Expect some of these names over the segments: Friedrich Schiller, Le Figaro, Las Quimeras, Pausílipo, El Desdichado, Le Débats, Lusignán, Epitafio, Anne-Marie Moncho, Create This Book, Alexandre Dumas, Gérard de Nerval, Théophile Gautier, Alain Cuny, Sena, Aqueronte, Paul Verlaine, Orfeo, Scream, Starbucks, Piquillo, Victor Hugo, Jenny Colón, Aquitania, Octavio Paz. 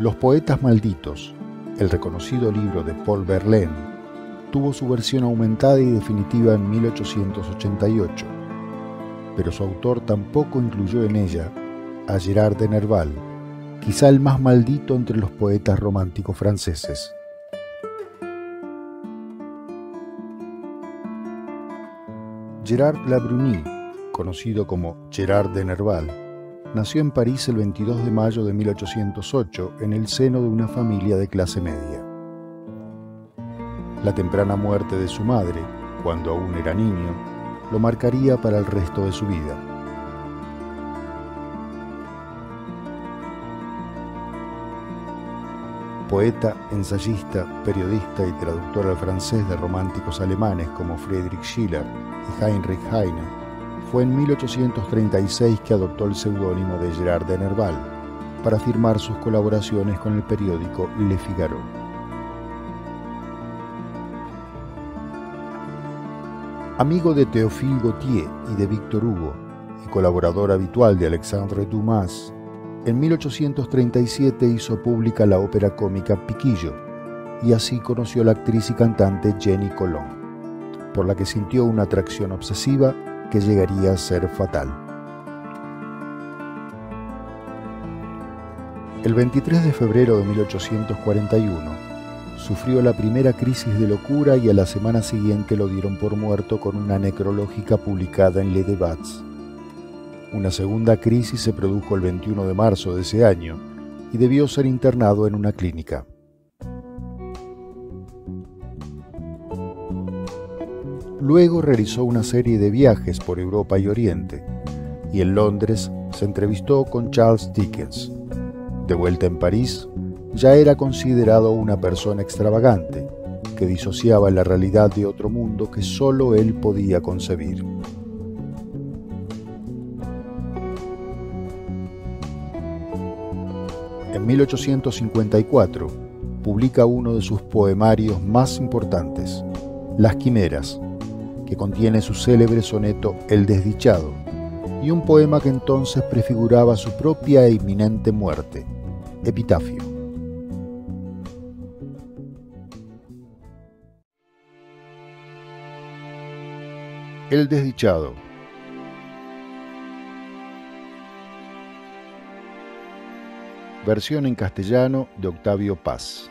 Los poetas malditos, el reconocido libro de Paul Verlaine, tuvo su versión aumentada y definitiva en 1888, pero su autor tampoco incluyó en ella a Gérard de Nerval, quizá el más maldito entre los poetas románticos franceses. Gérard Labrunie, conocido como Gérard de Nerval, nació en París el 22 de mayo de 1808 en el seno de una familia de clase media. La temprana muerte de su madre, cuando aún era niño, lo marcaría para el resto de su vida. Poeta, ensayista, periodista y traductor al francés de románticos alemanes como Friedrich Schiller y Heinrich Heine, fue en 1836 que adoptó el seudónimo de Gérard de Nerval para firmar sus colaboraciones con el periódico Le Figaro. Amigo de Théophile Gautier y de Victor Hugo, y colaborador habitual de Alexandre Dumas, en 1837 hizo pública la ópera cómica Piquillo, y así conoció a la actriz y cantante Jenny Colón, por la que sintió una atracción obsesiva que llegaría a ser fatal. El 23 de febrero de 1841, sufrió la primera crisis de locura y a la semana siguiente lo dieron por muerto con una necrológica publicada en Le Débats. Una segunda crisis se produjo el 21 de marzo de ese año y debió ser internado en una clínica. Luego realizó una serie de viajes por Europa y Oriente, y en Londres se entrevistó con Charles Dickens. De vuelta en París, ya era considerado una persona extravagante, que disociaba la realidad de otro mundo que solo él podía concebir. En 1854 publica uno de sus poemarios más importantes, Las Quimeras, que contiene su célebre soneto El Desdichado, y un poema que entonces prefiguraba su propia e inminente muerte, Epitafio. El Desdichado. Versión en castellano de Octavio Paz.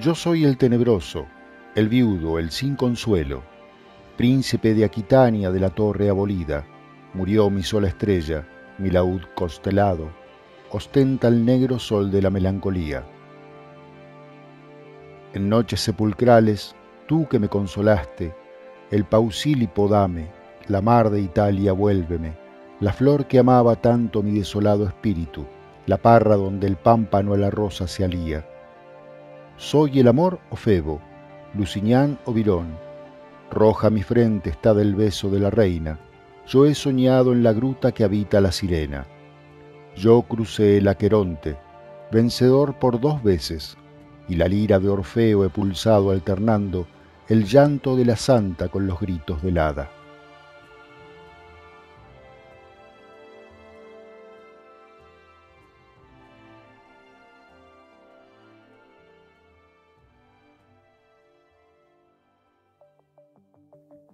Yo soy el tenebroso, el viudo, el sin consuelo, príncipe de Aquitania de la torre abolida, murió mi sola estrella, mi laúd constelado, ostenta el negro sol de la melancolía. En noches sepulcrales, tú que me consolaste, el Pausílipo dame, la mar de Italia vuélveme, la flor que amaba tanto mi desolado espíritu, la parra donde el pámpano a la rosa se alía. Soy el amor o Febo, Lusignán o Virón, roja mi frente está del beso de la reina, yo he soñado en la gruta que habita la sirena. Yo crucé el Aqueronte, vencedor por 2 veces, y la lira de Orfeo he pulsado alternando el llanto de la santa con los gritos del hada.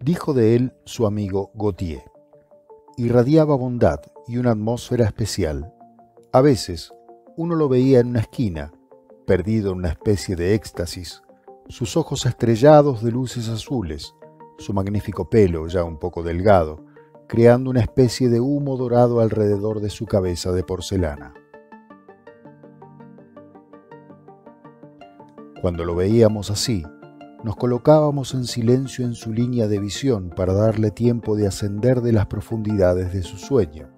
Dijo de él su amigo Gautier. Irradiaba bondad y una atmósfera especial. A veces, uno lo veía en una esquina, perdido en una especie de éxtasis, sus ojos estrellados de luces azules, su magnífico pelo, ya un poco delgado, creando una especie de humo dorado alrededor de su cabeza de porcelana. Cuando lo veíamos así, nos colocábamos en silencio en su línea de visión para darle tiempo de ascender de las profundidades de su sueño,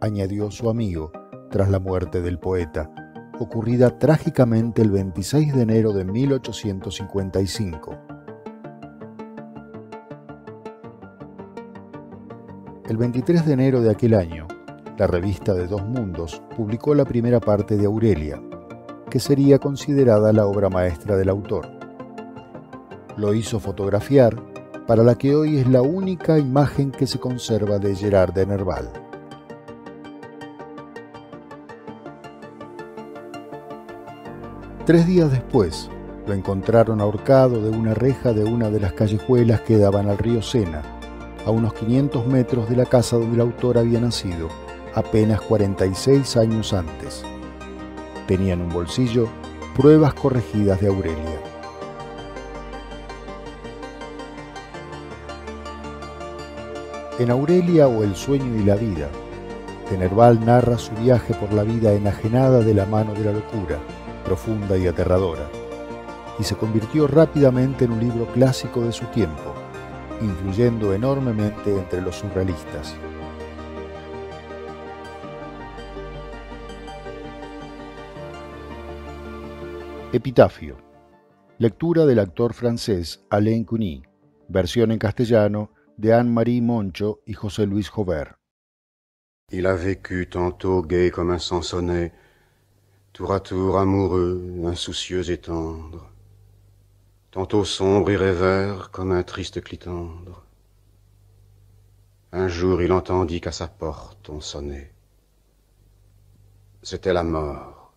añadió su amigo tras la muerte del poeta, ocurrida trágicamente el 26 de enero de 1855. El 23 de enero de aquel año, la revista de 2 Mundos publicó la primera parte de Aurelia, que sería considerada la obra maestra del autor. lo hizo fotografiar, para la que hoy es la única imagen que se conserva de Gérard de Nerval. Tres días después, lo encontraron ahorcado de una reja de una de las callejuelas que daban al río Sena, a unos 500 metros de la casa donde el autor había nacido, apenas 46 años antes. Tenía en un bolsillo pruebas corregidas de Aurelia. En Aurelia o el sueño y la vida, de Nerval narra su viaje por la vida enajenada de la mano de la locura, profunda y aterradora, y se convirtió rápidamente en un libro clásico de su tiempo, influyendo enormemente entre los surrealistas. Epitafio. Lectura del actor francés Alain Cuny, versión en castellano de Anne-Marie Moncho y José Luis Jover. Il a vécu tantôt gai comme un sansonnet, tour à tour amoureux, insoucieux et tendre, tantôt sombre et rêveur comme un triste clitandre. Un jour il entendit qu'à sa porte on sonnait. C'était la mort.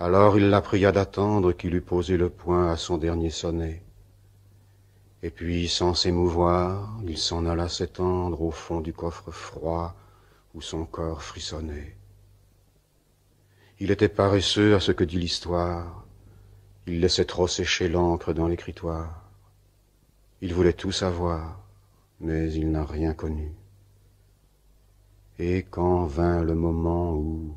Alors il la pria d'attendre qu'il eût posé le poing à son dernier sonnet. Et puis, sans s'émouvoir, il s'en alla s'étendre au fond du coffre froid où son corps frissonnait. Il était paresseux à ce que dit l'histoire. Il laissait trop sécher l'encre dans l'écritoire. Il voulait tout savoir, mais il n'a rien connu. Et quand vint le moment où,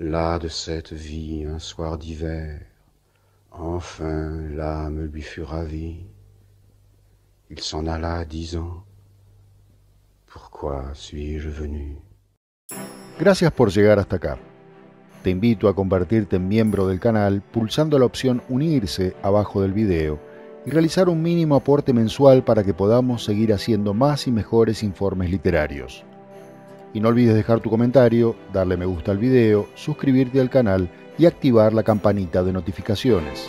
las de cette vie, un soir d'hiver, enfin l'âme lui fut ravie, il s'en alla disant, pourquoi suis-je venu? Gracias por llegar hasta acá. Te invito a convertirte en miembro del canal pulsando la opción Unirse abajo del video y realizar un mínimo aporte mensual para que podamos seguir haciendo más y mejores informes literarios. Y no olvides dejar tu comentario, darle me gusta al video, suscribirte al canal y activar la campanita de notificaciones.